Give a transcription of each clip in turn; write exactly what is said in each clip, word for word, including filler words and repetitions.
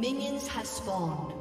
Minions have spawned.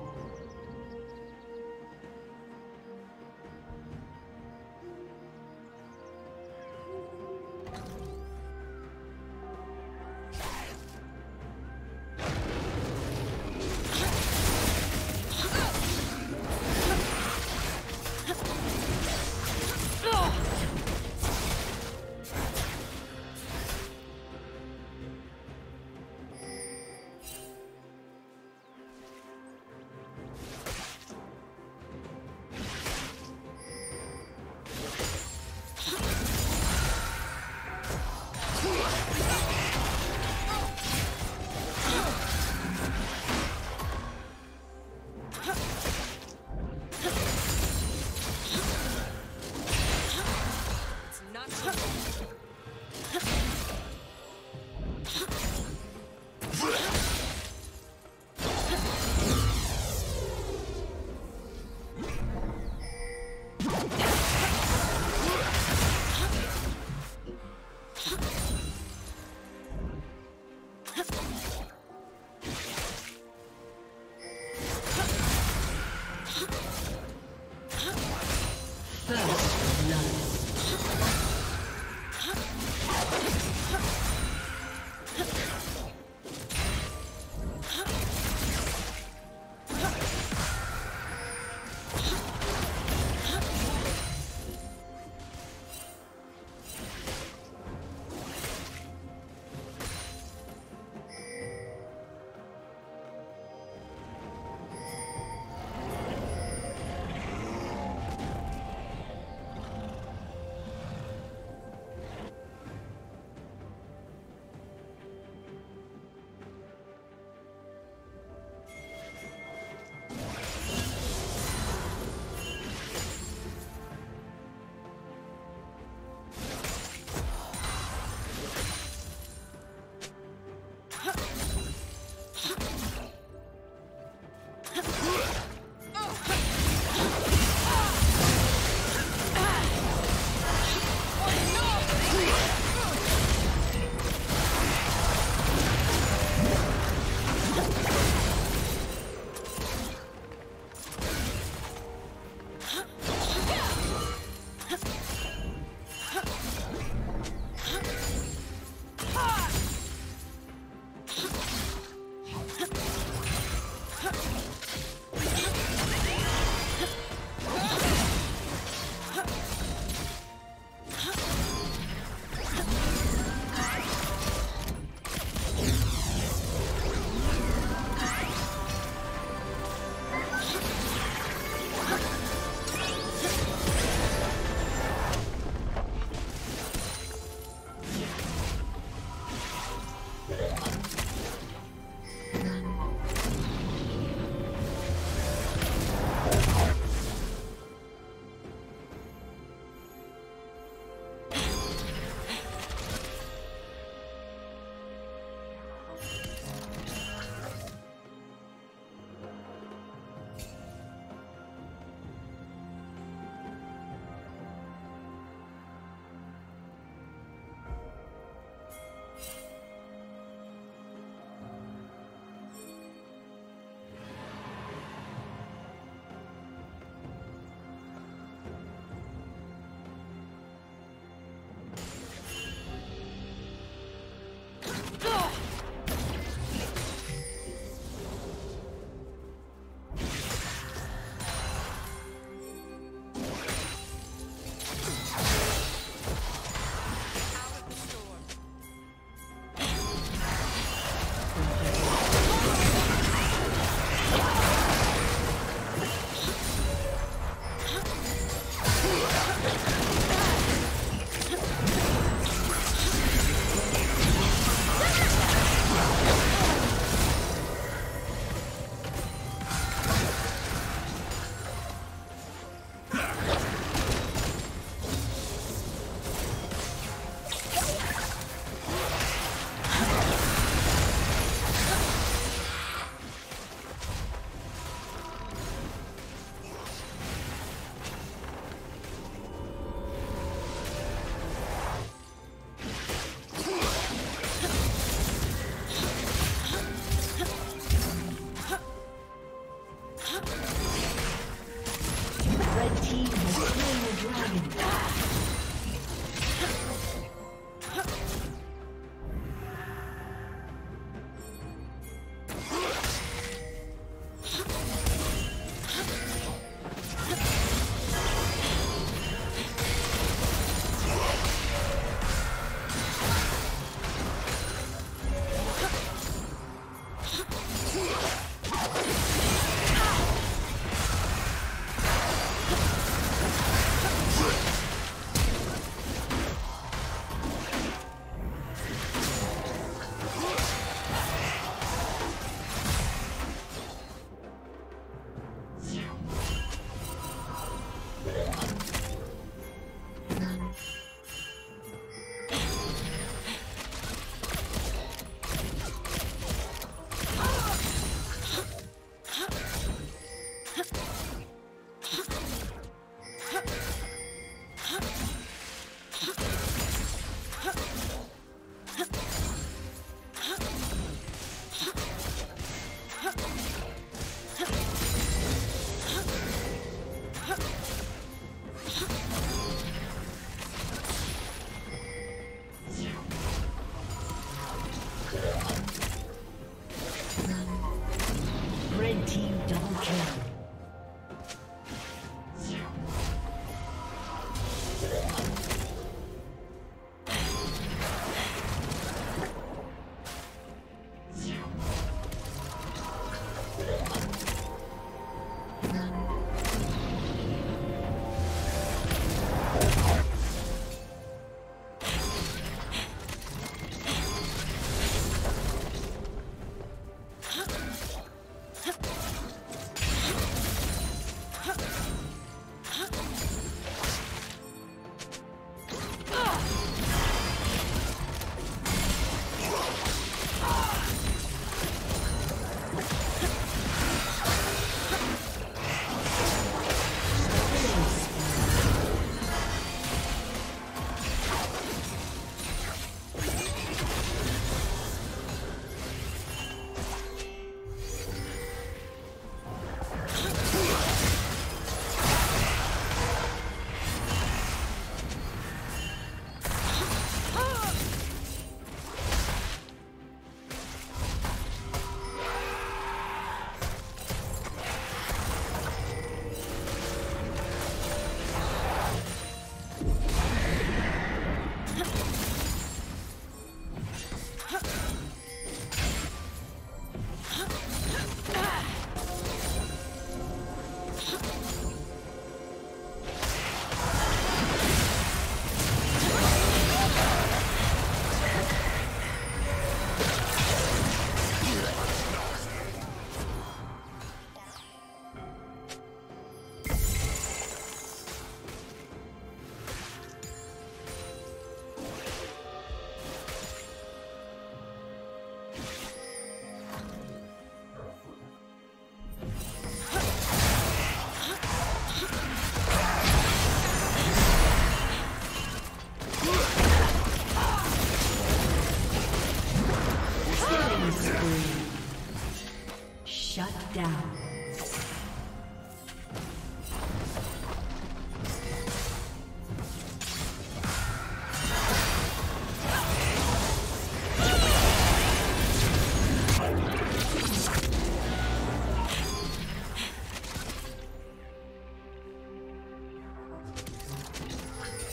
Team double kill.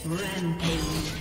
Rampage.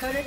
Turret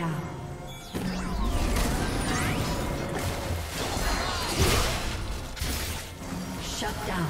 down. Shut down.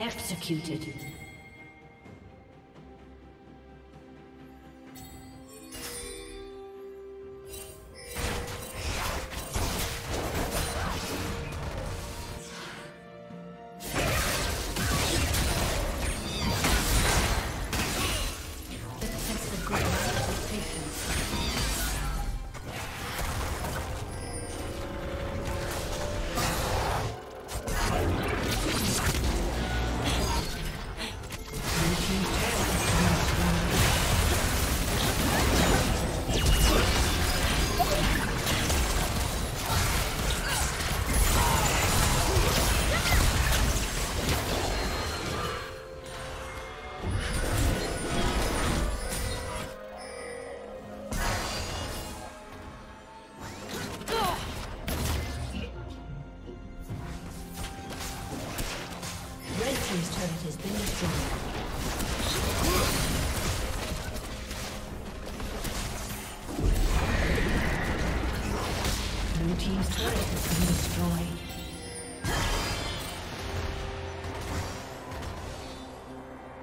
Executed. Blue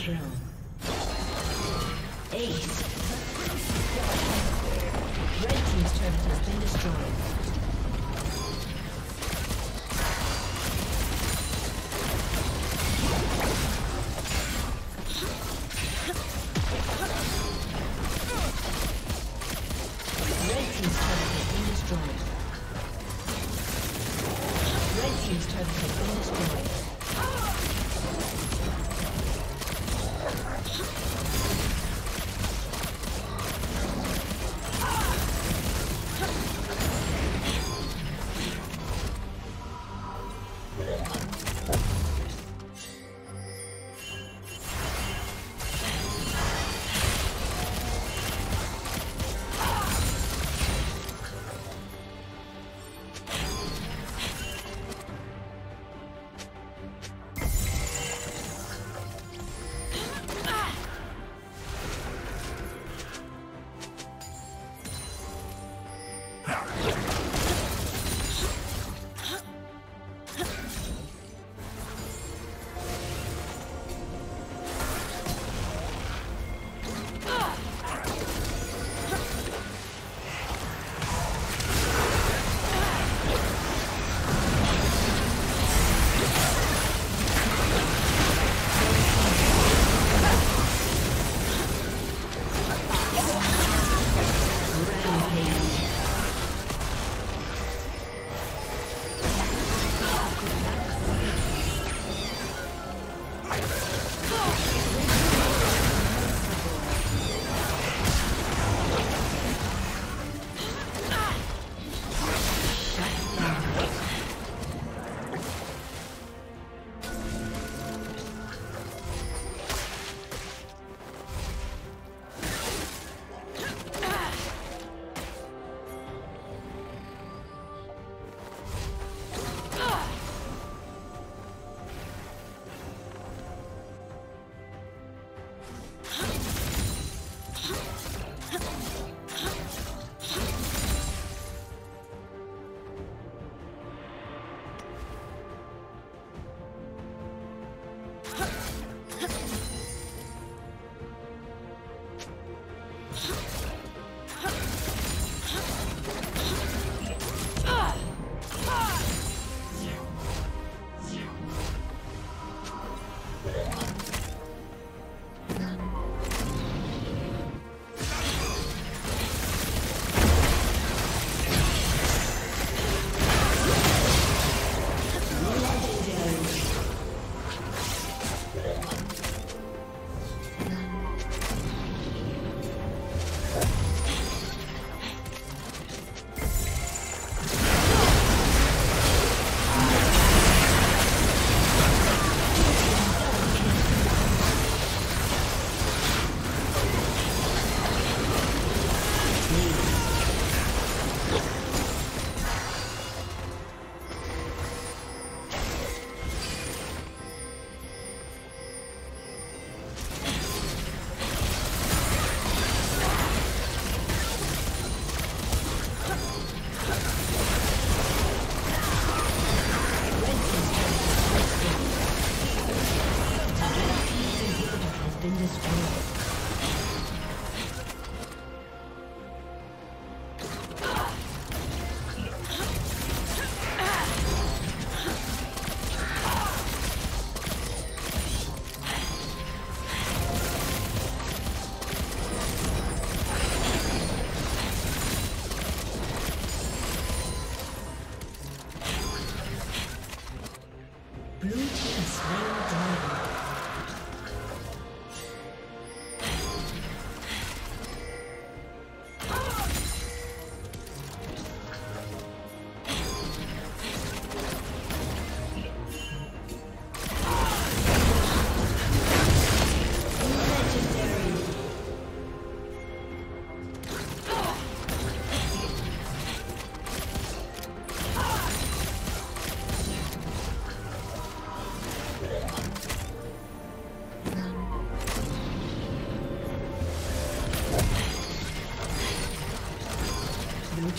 throne. Eight. Red team's turret has been destroyed.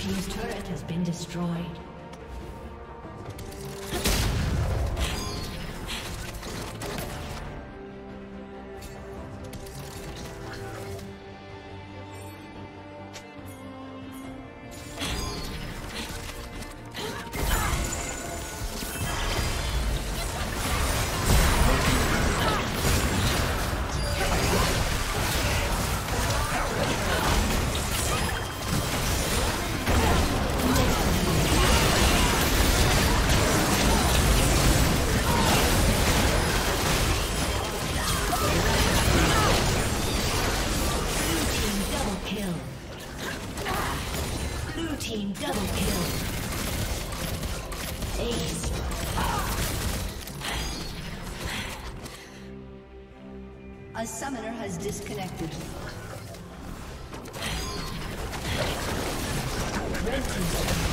His turret has been destroyed. Team double kill. Ace. A summoner has disconnected. Red team.